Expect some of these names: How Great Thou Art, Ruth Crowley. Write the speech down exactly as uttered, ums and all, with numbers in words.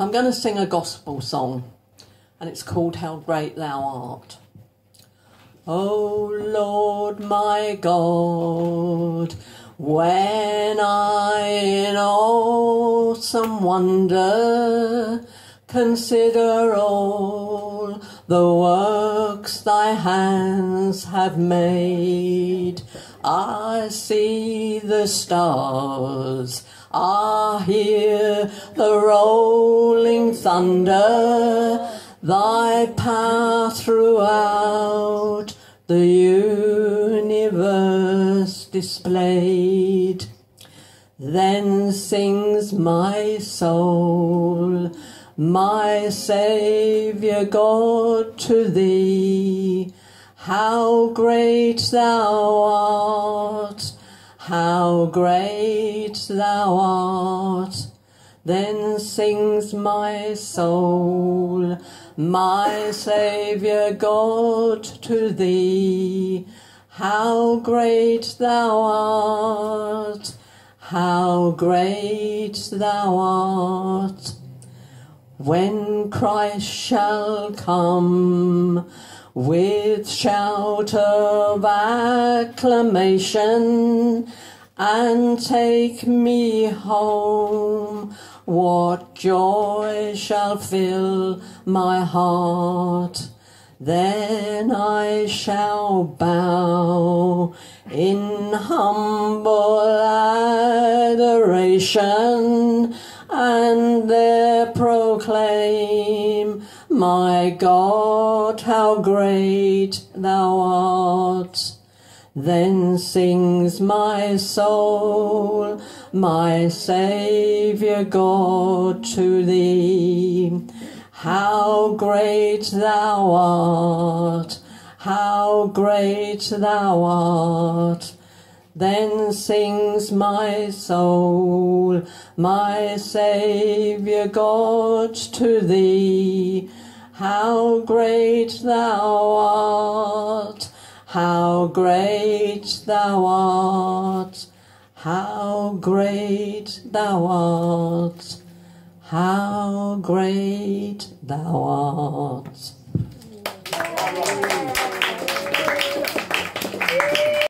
So I'm going to sing a gospel song, and it's called How Great Thou Art. Oh Lord my God, when I in awesome wonder consider all the works thy hands have made, I see the stars, I hear the rolling thunder, thy power throughout the universe displayed. Then sings my soul, my Saviour God, to thee, how great thou art, how great thou art. Then sings my soul, my Saviour God, to thee, how great thou art, how great thou art. When Christ shall come with shout of acclamation and take me home, what joy shall fill my heart! Then I shall bow in humble adoration and there proclaim, my God, how great thou art. Then sings my soul, my Saviour God, to thee, how great thou art, how great thou art. Then sings my soul, my Saviour God, to thee, how great thou art, how great thou art, how great thou art, how great thou art.